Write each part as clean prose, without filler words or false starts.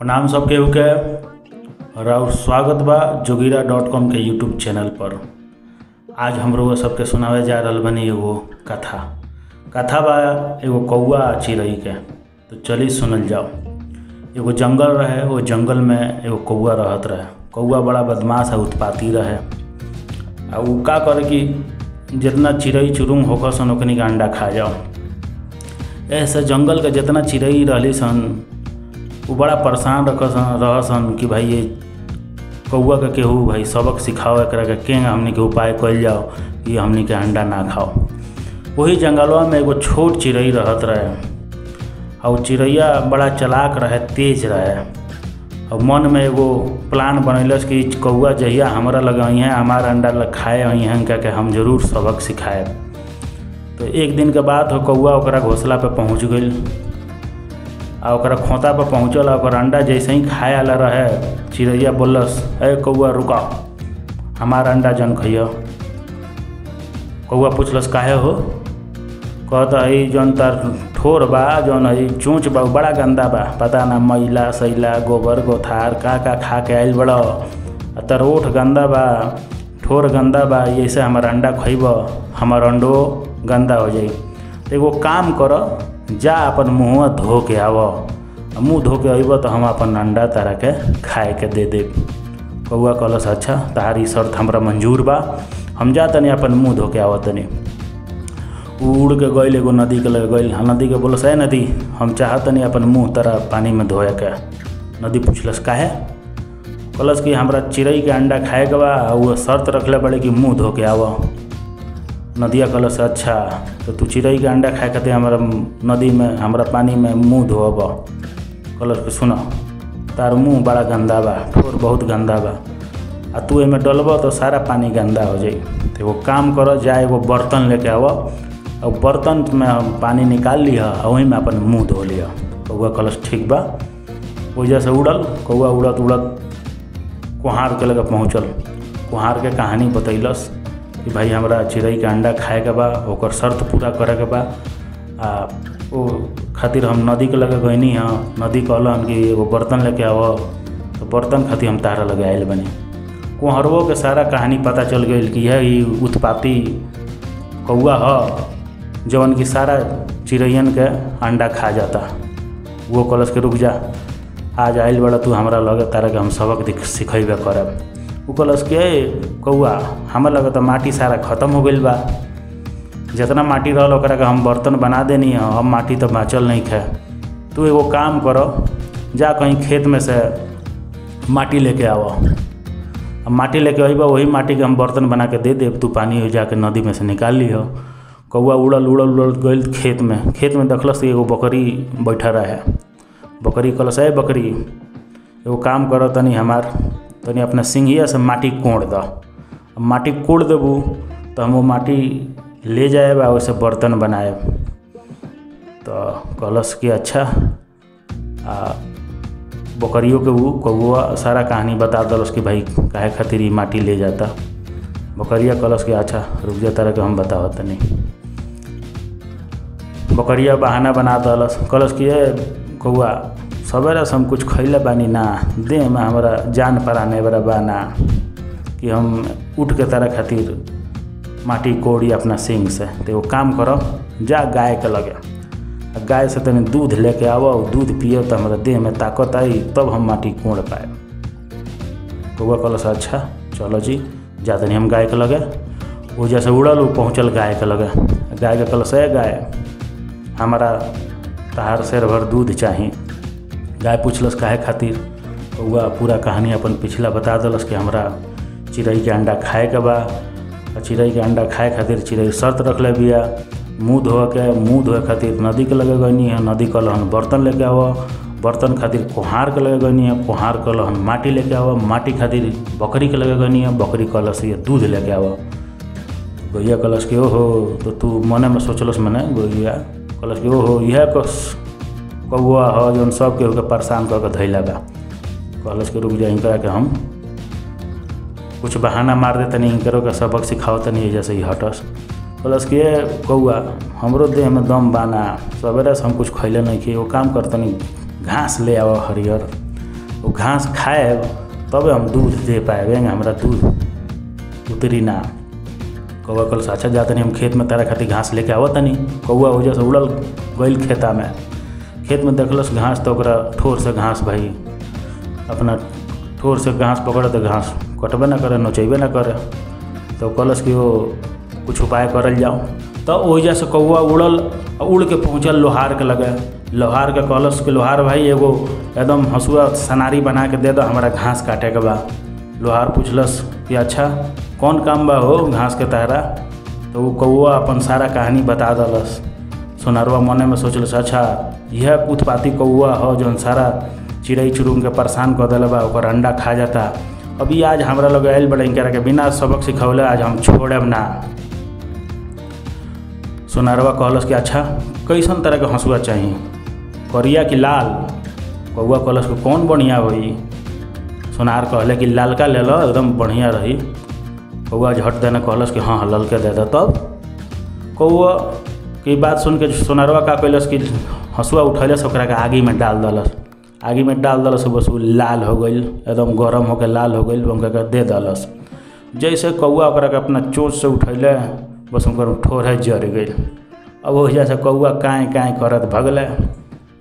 प्रणाम सब केहू के और स्वागत बा jogira.com के यूट्यूब चैनल पर। आज हम लोग सबके सुनावे जा रहा बनी एगो कथा कथा बा एगो कौआ चिड़ई के। तो चली सुनल जाओ। एगो जंगल रहे, वो जंगल में एगो कौआ रहत रहे। कौआ बड़ा बदमाश और उत्पाती रहे। आ उ का करे कि जितना चिड़ई चुरुंग होकर सन ओकनी के अंडा खा जाओ। ऐसे जंगल के जितना चिड़ई रहली सन वो बड़ा परेशान रह सन कि भाई ये कौआ के केहू भाई सबक सिखाओ, एकरा के केंगा हमनी के उपाय कल जाओ कि हमनी के अंडा ना खाओ। वही जंगलवा में एगो छोट चिड़ई रहत रहे। और चिड़ैया बड़ा चलाक रहे, तेज रहे। और मन में एगो प्लान बनैलस कि कौआ जहिया हमरा लग आई हैं, हमार अंडा खाए आई हैं, क्या के हम जरूर सबक सिखाएब। तो एक दिन के बाद कौआ ओकरा घोंसला पर पहुँच गई। आ ओकरा खोता पर पहुँचल। ओकर अंडा जैसे ही खाए आला रहे, चिड़ैया बोलस, ए कौआ रुका, हमार अंडा जन खइय। कौआ पूछलस, काहे हो? कहता, है जौन तार ठोर बा, जौन है चोंच बा, बड़ा गंदा बा, पता ना मैला सैला गोबर गोथार का खा के आइल बड़ा। तर ओठ गंदा बा, ठोर गंदा बा, ऐसे हमार अंडा खइब, हमार अंडो गंदा हो जाई। तो एगो काम कर, जा अपन मुँह धो के आव, मुँह धो के अइब तो हम अपन अंडा तारा के खाए के दे देब। कौआ कहलस, अच्छा तहारी शर्त हमरा मंजूर बा, हम जा तनी अपन मुँह धो के आव। तनी उड़ के गइल एगो नदी के लग गइल। नदी के बोलस, ए नदी, हम चाहत तनी अपन मुँह तारा पानी में धोए के। नदी पूछलस, काहे? कहलस कि हमरा चिड़ई के अंडा खाए के बा, वो शर्त रखले बड़े कि मुँह धो के आव। नदिया कहलस, अच्छा तो तू चिड़ई के अंडा खाए खातिर हमारा नदी में, हमारा पानी में मुँह धोब। कहलस, सुन तार मुँह बड़ा गंदा बा, ठोर बहुत गंदा बा, आ तू एहिमे डलब तो सारा पानी गंदा हो जाई। तो एगो काम कर, जा एगो बर्तन लेके आव और बर्तन में पानी निकाल लिह और वही में अपन मुँह धो लिह। कौआ कहलस, ठीक बा। ओहिजा से उड़ल। कौआ उड़त उड़त कोहार के लगे पहुँचल। कोहार के कहानी बतैलस कि भाई हमरा चिड़ई के अंडा खाए के बा, ओकर शर्त पूरा करे के बा, आ ओ खातिर हम नदी के लगे गईनी हैं। नदी कहलन कि एगो बर्तन लेके आव, तो बर्तन खातिर हम तारा लगे आयल बनी। कोहरवो के सारा कहानी पता चल गई कि यह उत्पाती कौआ ह जवन कि सारा चिड़ैन के अंडा खा जाता। वो कहलस कि रुक जा, आज आइल बड़ा तू हमरा लगे, तारा के हम सबक सिखेबे करब। उ कहलस कि कौआ हमार लगे तो माटी सारा खत्म हो गइल बा, जितना माटी रहल ओकरा के हम बर्तन बना देनी है, अब माटी तो बाँचल नहीं है। तू एगो काम कर, जा कहीं खेत में से माटी लेके आव, अब माटी लेके अइब, वही माटी के हम बर्तन बना के दे देब, तू पानी जाके नदी में से निकाल लिह। कौआ उड़ल उड़ल उड़ल गइल खेत में। खेत में देखलस एगो बकरी बैठा रहे। बकरी कहलस, ए बकरी, एगो काम कर, तनी अपना सिंघिया से माटी कोड़ द। माटी कोड़ देबू तो हम वो माटी ले जाएब, वैसे बर्तन बनाएब। तो कहलस कि अच्छा। बकरियों के वो कौआ सारा कहानी बता दलस कि भाई काहे खातिर ये माटी ले जाता। बकरिया कहलस कि अच्छा रुक जा, तारा के हम बताओ। तनी बकरिया बहाना बना दलस। कहलस कि ए कौआ, सवेरा से हम कुछ खैले बानी ना, देह में हमारा जान पराने बरा बाना कि हम उठ के तारा खातिर माटी कोड़ी अपना सिंह से। तो वो काम करो, जा गाय के लगे, गाय से तनी दूध लेके आवो, दूध पियो तो हमारा देह में ताकत आई, तब हम माटी कोड़ पाए। कौआ कहलस, अच्छा चलो जी, जा तनी हम गाय के लगे। वो जैसे उड़ल वो पहुँचल गाय के लगे। गाय के कहलस, ए गाय, हमारा तहार शेर भर दूध चाही। गाय पूछलस, काहे खातिर? कौआ पूरा कहानी अपन पिछला बता दलस कि हमरा चिड़ई के अंडा खाए के बा, चिड़ई के अंडा खाए खातिर चिड़ई शर्त रखले बिया, मुँह धोए खातिर नदी के लगे गईनी है, नदी कहलन बर्तन लेके आव, बर्तन खातिर कोहार के लगे गईनी है, कोहार कहलन माटी लेके आव, माटी खातिर बकरी के लगे गईनी है, बकरी कहलस ये दूध लेके आव। गैया कहलस कि ओहो, तो तू मने में सोचलस। मने गैया कहलस कि ओहो, यह कौआ ह जौन सब केहू के परेशान करके धैला बा। कहलस कि रुक जा, इनकरा के हम कुछ बहाना मार दे, तनी इनकरो के सबक सिखाओ, तनी एजा से ही हटस। कहलस कि ए कौआ, हमरो देह में दम बाना, सवेरा से हम कुछ खैले नहीं, कि वो काम कर, तनी घास ले आव हरियर। घास खाएब तब हम दूध दे पाएब, हमारा दूध उतरी ना। कौवा कल साचा जाता नहीं, हम खेत में तारा खातिर घास लेके आवत नहीं, कौआ हो जा उड़ल गई खेता में, खेत में देखलस घास तो ठोर से घास भाई अपना ठोर से घास पकड़ तो घास कटबे ना करे, नोचेबे ना करे, तो कहलस कि वो कुछ उपाय करल जाओ। तो ओहिजा से कौआ उड़ल, उड़ के पहुँचल लोहार के लगे, लोहार के कहलस कि लोहार भाई एगो एकदम हँसुआ सनारी बना के दे दो, हमारा घास काटे के बा। लोहार पूछलस कि अच्छा कौन काम बा हो घास के तहरा, तो वो कौआ अपन सारा कहानी बता दलस। सोनारुआ मने में सोचलस अच्छा यह उत्पाती कौआ हो जौन सारा चिड़ई चुरुम के परेशान कर दिल बा, ओकर अंडा खा जाता, अभी आज हमारा लोग आयल बड़े इनके बिना सबक सिखौले आज हम छोड़ब ना। सोनारवा कहलस कि अच्छा कैसन तरह के हँसुआ चाहिए, करिया कि लाल? कौआ कहलस कि कौन बढ़िया होई? सोनार कहले कि लालका ले लो एकदम बढ़िया रही। कौआ झट देने कहलस कि हाँ हाँ ललके दे दो। तब कौआ की बात सुन के सोनारवा का कहलस कि हँसुआ उठैलस ओकरा के आगी में डाल दलस, आगे में डाल दलस, बस वो लाल हो गई एकदम गरम होकर लाल हो गई, उनका दे दलस। जैसे कौआ ओकरा अपना चोंच से उठैले बस उनकर ठोर जर गई। अब ओहिजा से कौआ काँय काँय करत भगले,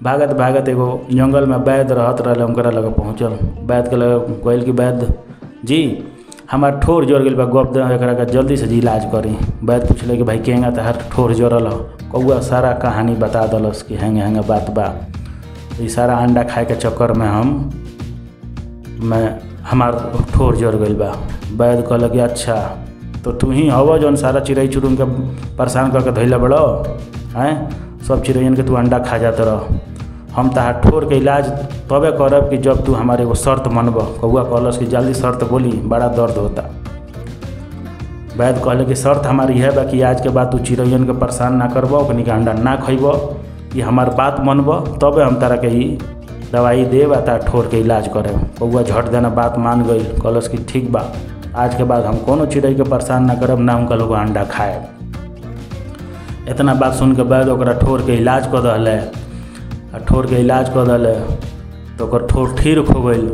भागत भागत एगो जंगल में वैद रहत रहे उनकरा लगे पहुँचल। वैद के लगे कहल कि वैद जी हमार ठोर जर गई बा, गप दे एकरा जल्दी से जी इलाज करी। वैद पूछले कि भाई केंगा तहार ठोर जरल हो? कौआ सारा कहानी बता दलस कि हेंगे हेंगे बात बा, ये सारा अंडा खाए के चक्कर में मैं हमार ठोर जर गई बा। वैद कहलक कि अच्छा तो तू ही हव जौन सारा चिड़ई चुरुम के परेशान करके धैला बड़ो हैं, सब चिड़ैन के तू अंडा खा जाते रहो, हम तहार ठोर के इलाज तबे करब कि जब तू हमारे एगो शर्त मनब। कौआ कहलस कि जल्दी शर्त बोली, बड़ा दर्द होता। वैद कहले कि शर्त हमारी है बा कि आज के बाद तू चिड़ैन के परेशान ना करब, ओकनी के अंडा ना खैब, ये हमार बात मनब तबे हम तारा के ही दवाई देब आ तार ठोर के इलाज करेब। कौआ झट देना बात मान गई, कहलस कि ठीक बा, आज के बाद हम कोनो चिड़ै के परेशान ना करब, ना उनका लोग अंडा खाएब। इतना बात सुन के बाद ओकरा ठोर के इलाज कर दहले, आ ठोर के इलाज कर दहले तो ओकर ठोर ठीक हो गई।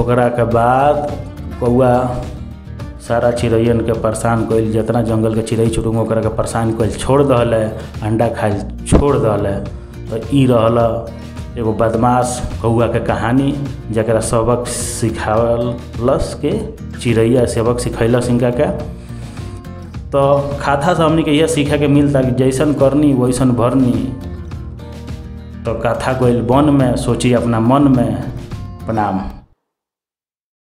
ओकरा के बाद कौआ सारा चिड़ैन के परेशान कइल, जितना जंगल के चिड़ै चुरुंग ओकरा के परेशान कइल छोड़ दहले, अंडा खाइल छोड़ दहले। तो ई रहल एगो बदमाश कौआ के कहानी, जकरा सबक सिखावलस के चिड़ैया सबक सिखैलस इनका के। तो कथा से हमनी के यह सीखे के मिलता कि जैसन करनी वैसन भरनी। तो कथा गइल वन में, सोची अपना मन में। प्रणाम।